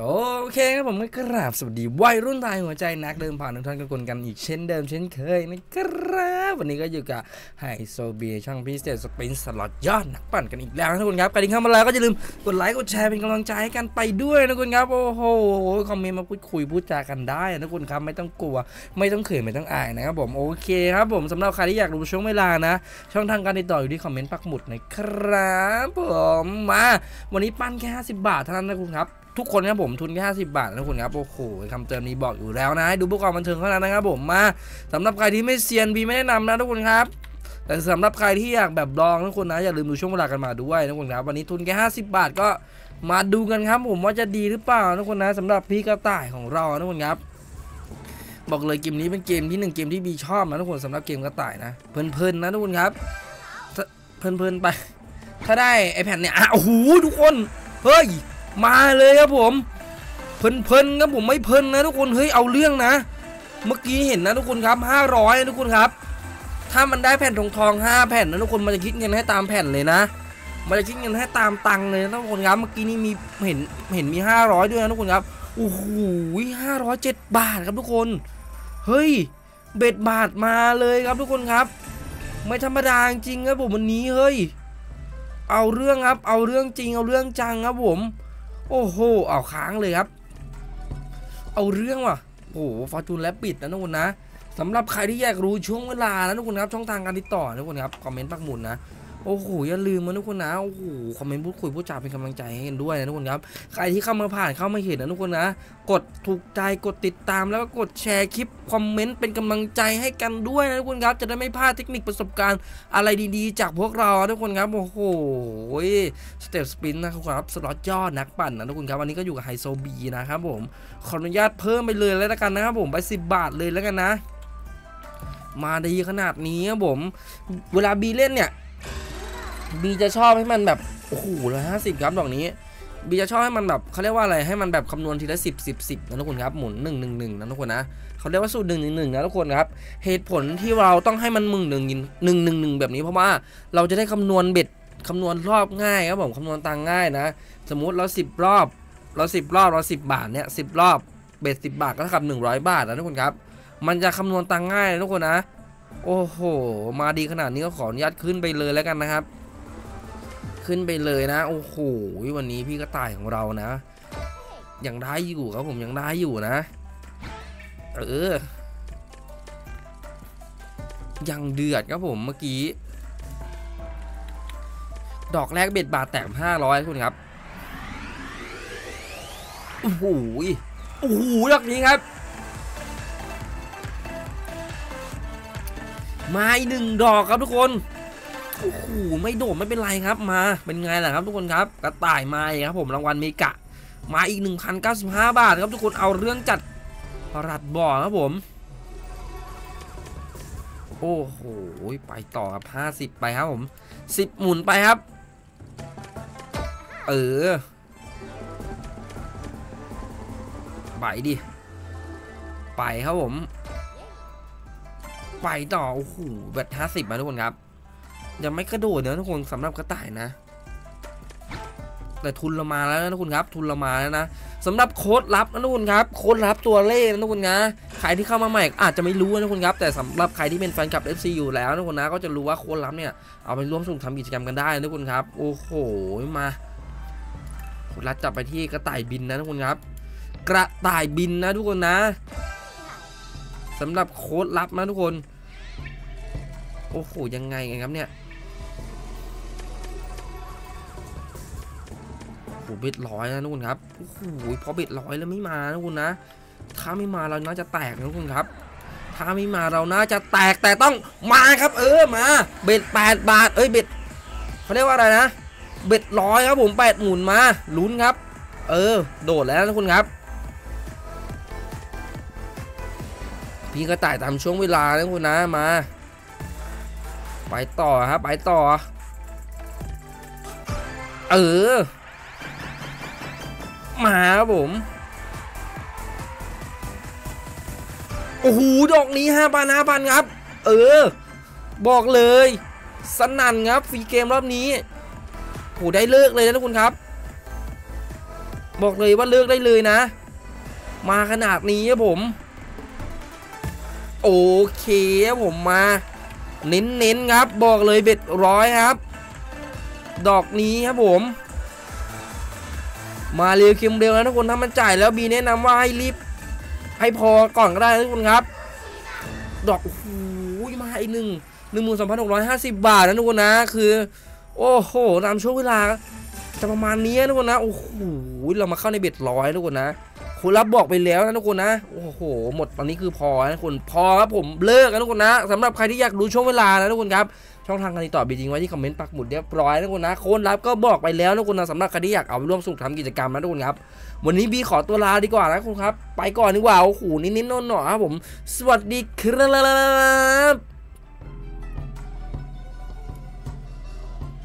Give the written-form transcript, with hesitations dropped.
โอเคครับผมก็กราบสวัสดีวัยรุ่นตายหัวใจนักเดิมผ่านทุกท่านกันอีกเช่นเดิมเช่นเคยนะครับวันนี้ก็อยู่กับไฮโซเบียช่างพิเศษสปินสล็อตยอดนักปั่นกันอีกแล้วนะทุกคนครับใครที่เข้ามาแล้วก็อย่าลืมกดไลค์กดแชร์เป็นกำลังใจให้กันไปด้วยนะทุกคนครับโอ้โหคอมเมนต์มาพูดคุยพูดจากันได้นะทุกคนครับไม่ต้องกลัวไม่ต้องเขินไม่ต้องอายนะครับผมโอเคครับผมสำหรับใครที่อยากรู้ช่วงเวลานะช่องทางการติดต่ออยู่ที่คอมเมนต์ปักหมุดนะครับผมมาวันนี้ปั้นแค่50 บาทเท่านั้นนะคุณครับทุกคนครับผมทุนแค่50 บาทนะคุณครับโอ้โหคำเตือนนี้บอกอยู่แล้วนะให้ดูพวกความบันเทิงเท่านั้นนะครับผมมาสำหรับใครที่ไม่เซียนบีไม่แนะนำนะทุกคนครับแต่สำหรับใครที่อยากแบบลองทุกคนนะอย่าลืมดูช่วงเวลากันมาด้วยนะทุกคนครับวันนี้ทุนแค่50 บาทก็มาดูกันครับผมว่าจะดีหรือเปล่าทุกคนนะสำหรับพี่กระต่ายของเรานะทุกคนครับบอกเลยเกมนี้เป็นเกมที่1เกมที่บีชอบนะทุกคนสำหรับเกมกระต่ายนะเพลินๆนะทุกคนครับเพลินๆไปถ้าได้ไอแผ่นเนี่ยโอ้โหทุกคนเฮ้ยมาเลยครับผมเพลินๆครับผมไม่เพลินนะทุกคนเฮ้ยเอาเรื่องนะเมื่อกี้เห็นนะทุกคนครับ500นะทุกคนครับถ้ามันได้แผ่นทอง5 แผ่นนะทุกคนมันจะคิดเงินให้ตามแผ่นเลยนะมันจะคิดเงินให้ตามตังเลยนะทุกคนครับเมื่อกี้นี่มีเห็นมี500ด้วยนะทุกคนครับโอ้โห507 บาทครับทุกคนเฮ้ยเบ็ดบาทมาเลยครับทุกคนครับไม่ธรรมดาจริงครับผมวันนี้เฮ้ยเอาเรื่องครับเอาเรื่องจริงเอาเรื่องจังครับผมโอ้โหเอาค้างเลยครับเอาเรื่องว่ะโอ้โห Fortune Rabbit นะทุกคนนะสำหรับใครที่อยากรู้ช่วงเวลานะทุกคนครับช่องทางการติดต่อนะทุกคนครับคอมเมนต์ปักหมุดนะโอ้โหอย่าลืมนะทุกคนนะโอ้โหคอมเมนต์พูดคุยพูดจาเป็นกำลังใจให้กันด้วยนะทุกคนครับใครที่เข้ามาผ่านเข้ามาเห็นนะทุกคนนะกดถูกใจกดติดตามแล้วก็กดแชร์คลิปคอมเมนต์เป็นกำลังใจให้กันด้วยนะทุกคนครับจะได้ไม่พลาดเทคนิคประสบการณ์อะไรดีๆจากพวกเราทุกคนครับโอ้โหสเต็ปสปินนะครับสล็อตยอดนักปั่นนะทุกคนครับวันนี้ก็อยู่กับไฮโซบีนะครับผมขออนุญาตเพิ่มไปเลยแล้วกันนะครับผมไป10 บาทเลยแล้วกันนะมาดีขนาดนี้ครับผมเวลาบีเล่นเนี่ยบีจะชอบให้มันแบบโอ้โห150ครับดอกนี้บีจะชอบให้มันแบบเขาเรียกว่าอะไรให้มันแบบคำนวณทีละ10 10 10นะทุกคนครับหมุน1 1 1นะทุกคนนะเขาเรียกว่าสูตร1 1 1นะทุกคนครับเหตุผลที่เราต้องให้มัน1 1 1แบบนี้เพราะว่าเราจะได้คำนวณเบ็ดคำนวณรอบง่ายครับผมคำนวณตังง่ายนะสมมุติเรา10 รอบเรา10 บาทเนี่ย10 รอบเบ็ด10 บาทก็เท่ากับ100 บาทนะทุกคนครับมันจะคำนวณตังง่ายนะทุกคนนะโอ้โหมาดีขนาดนี้ก็ขออนุญาตขึ้นไปเลยแล้วกันนะครับขึ้นไปเลยนะโอ้โหวันนี้พี่กระต่ายของเรานะยังได้อยู่ครับผมยังได้อยู่นะยังเดือดครับผมเมื่อกี้ดอกแรกเบ็ดบาทแตก500ทุกคนครับโอ้โหดอกนี้ครับมาอีก1 ดอกครับทุกคนโอ้โหไม่โดดไม่เป็นไรครับมาเป็นไงล่ะครับทุกคนครับกระต่ายมาครับผมรางวัลเมกะมาอีก 1,095 บาทครับทุกคนเอาเรื่องจัดประหลัดบ่อครับผมโอ้โหไปต่อครับ50ไปครับผม10หมุนไปครับไปดิไปครับผมไปต่อโอ้โหแบบ50มาทุกคนครับยังไม่กระโดดนะทุกคนสำหรับกระต่ายนะแต่ทุนเรามาแล้วนะทุกคนครับทุนเรามาแล้วนะสำหรับโค้ดลับนะทุกคนครับโค้ดลับตัวเลขนะทุกคนนะใครที่เข้ามาใหม่อาจจะไม่รู้นะทุกคนครับแต่สำหรับใครที่เป็นแฟนคลับ FC อยู่แล้วนะทุกคนนะก็จะรู้ว่าโค้ดลับเนี่ยเอาไปร่วมสนุกทำกิจกรรมกันได้นะทุกคนครับโอ้โหมาโค้ดลับจับไปที่กระต่ายบินนะทุกคนครับกระต่ายบินนะทุกคนนะสำหรับโค้ดลับนะทุกคนโอ้โหยังไงกันครับเนี่ยโอ้โหเบ็ด100นะทุกคนครับโอ้โหพอเบ็ด100แล้วไม่มานะทุกคนนะถ้าไม่มาเราน่าจะแตกนะทุกคนครับถ้าไม่มาเราน่าจะแตกแต่ต้องมาครับมาเบ็ด8 บาทเบ็ดเขาเรียกว่าอะไรนะเบ็ด100ครับผม8หมุนมาลุ้นครับโดดแล้วนะทุกคนครับพี่ก็ต่ายตามช่วงเวลานะทุกคนนะมาไปต่อครับไปต่อมาครับผมโอ้โหดอกนี้5,000 ครับบอกเลยสนั่นครับฟรีเกมรอบนี้โหได้เลิกเลยนะทุกคนครับ บอกเลยว่าเลือกได้เลยนะมาขนาดนี้ครับผมโอเคครับผมมาเน้นๆครับบอกเลยเบ็ดร้อยครับดอกนี้ครับผมมาเร็วเค็มเร็วนะทุกคนถ้ามันจ่ายแล้วบีแนะนำว่าให้รีบให้พอก่อนก็ได้นะทุกคนครับดอกโอ้โหมาอีก12,650 บาทนะทุกคนนะคือโอ้โหตามช่วงเวลาจะประมาณนี้นะทุกคนนะโอ้โหเรามาเข้าในเบ็ดร้อยนะทุกคนนะคุณรับบอกไปแล้วนะทุกคนนะโอ้โหหมดตอนนี้คือพอนะทุกคนพอครับผมเลิกนะทุกคนนะสำหรับใครที่อยากรู้ช่วงเวลานะทุกคนครับช่องทางการติดต่อบีจริงไว้ที่คอมเมนต์ปักหมุดเรียบร้อยนะทุกคนนะโค้ดลับก็บอกไปแล้วนะทุกคนนะสำหรับใครที่อยากเอาร่วมสนุกทำกิจกรรมนะทุกคนครับวันนี้บีขอตัวลาดีกว่านะทุกคนครับไปก่อนดีกว่าโอ้โหนิดๆหน่อยๆครับผมสวัสดีครับ